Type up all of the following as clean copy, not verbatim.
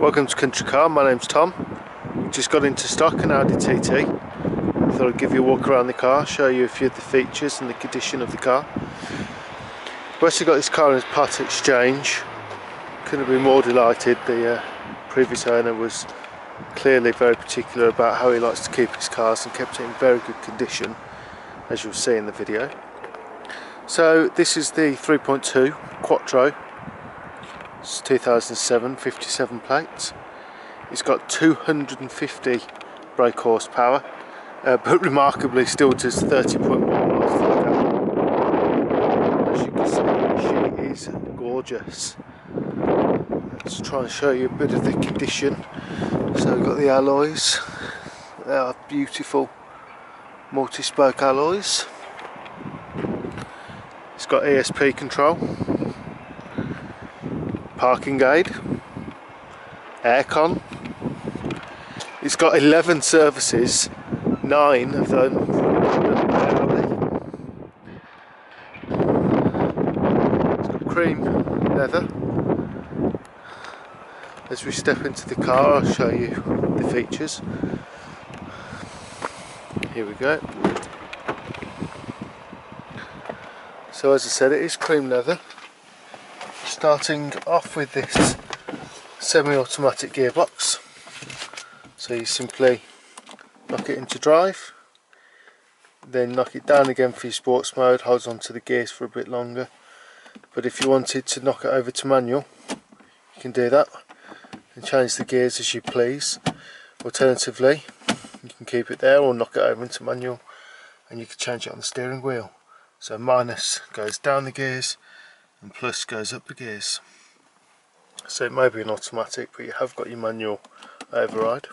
Welcome to Country Car, my name's Tom. We just got into stock an Audi TT. I thought I'd give you a walk around the car, show you a few of the features and the condition of the car. We've also got this car as part exchange. Couldn't have been more delighted. The previous owner was clearly very particular about how he likes to keep his cars and kept it in very good condition, as you'll see in the video. So this is the 3.2 Quattro. It's 2007, 57 plates. It's got 250 brake horsepower, but remarkably still does 30.1 miles. As you can see, she is gorgeous. Let's try and show you a bit of the condition. So we've got the alloys. They are beautiful multi-spoke alloys. It's got ESP control, parking aid, aircon. It's got 11 services, 9 of them. It's got cream leather. As we step into the car, I'll show you the features. Here we go. So as I said, it is cream leather. Starting off with this semi-automatic gearbox, so you simply knock it into drive, then knock it down again for your sports mode, holds on to the gears for a bit longer. But if you wanted to knock it over to manual, you can do that and change the gears as you please. Alternatively, you can keep it there or knock it over into manual, and you can change it on the steering wheel. So minus goes down the gears and plus goes up the gears. So it may be an automatic, but you have got your manual override.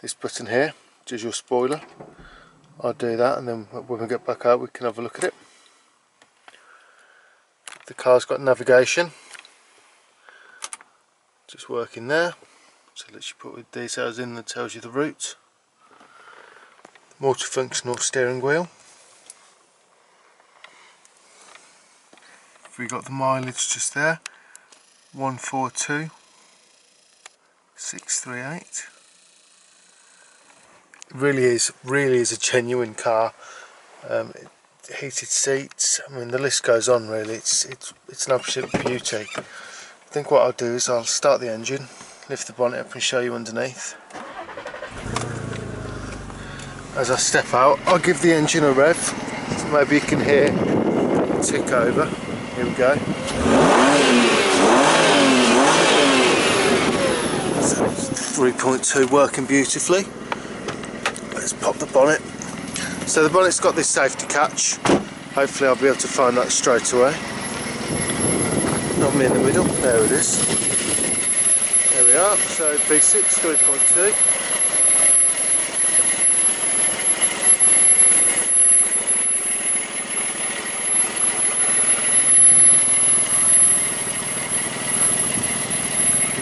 This button here does your spoiler. I'll do that, and then when we get back out we can have a look at it. The car's got navigation, just working there, so let's put the details in that tells you the route. Multifunctional steering wheel. We got the mileage just there, 142,638. It really is a genuine car. Heated seats. I mean, the list goes on. Really, it's an absolute beauty. I think what I'll do is I'll start the engine, lift the bonnet up, and show you underneath. As I step out, I'll give the engine a rev. Maybe you can hear it tick over. Here we go. So 3.2 working beautifully. Let's pop the bonnet. So the bonnet's got this safety catch. Hopefully I'll be able to find that straight away. Not me in the middle. There it is. There we are. So V6 3.2.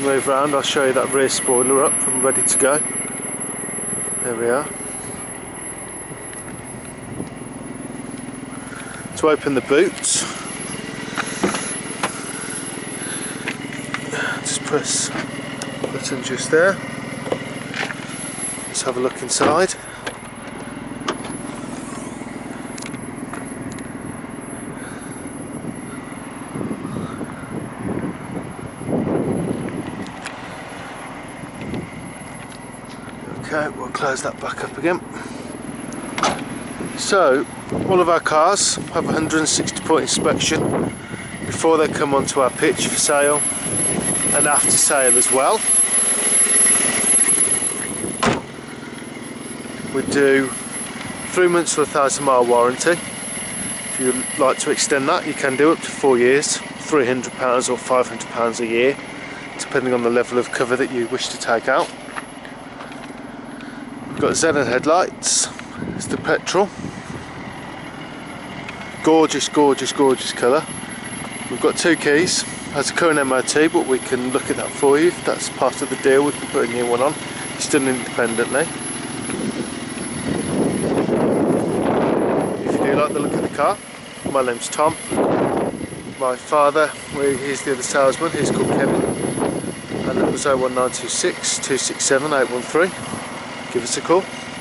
Move round, I'll show you that rear spoiler up and ready to go. There we are. To open the boot, just press the button just there. Let's have a look inside. We'll close that back up again. So all of our cars have 160 point inspection before they come onto our pitch for sale and after sale as well. We do 3 months or a 1,000 mile warranty. If you'd like to extend that, you can do up to 4 years, £300 or £500 a year, depending on the level of cover that you wish to take out. We've got Xenon headlights. It's the petrol. Gorgeous, gorgeous, gorgeous colour. We've got 2 keys. Has a current MOT, but we can look at that for you. If that's part of the deal, we can put a new one on. It's done independently. If you do like the look of the car, my name's Tom. My father, he's the other salesman, he's called Kevin. And numbers 01926 267 813. Give us a call.